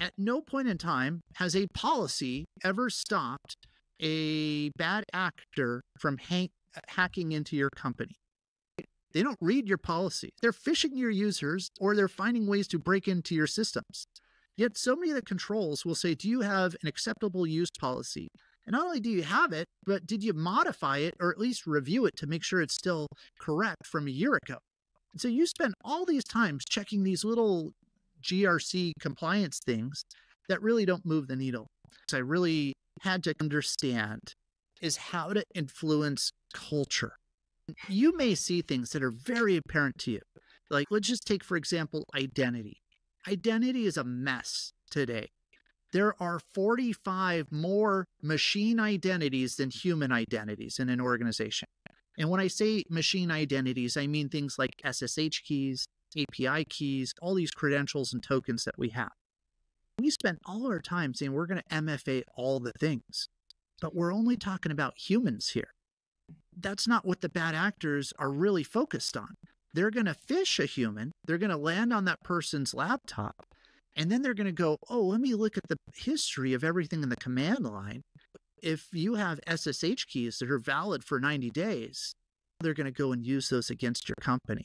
At no point in time has a policy ever stopped a bad actor from hacking into your company. They don't read your policy. They're phishing your users, or they're finding ways to break into your systems. Yet so many of the controls will say, do you have an acceptable use policy? And not only do you have it, but did you modify it or at least review it to make sure it's still correct from a year ago? And so you spend all these times checking these little GRC compliance things that really don't move the needle. So I really had to understand is how to influence culture. You may see things that are very apparent to you. Like, let's just take, for example, identity. Identity is a mess today. There are 45 more machine identities than human identities in an organization. And when I say machine identities, I mean things like SSH keys, API keys, all these credentials and tokens that we have. We spend all our time saying we're going to MFA all the things, but we're only talking about humans here. That's not what the bad actors are really focused on. They're going to phish a human, they're going to land on that person's laptop, and then they're going to go, oh, let me look at the history of everything in the command line. If you have SSH keys that are valid for 90 days, they're going to go and use those against your company.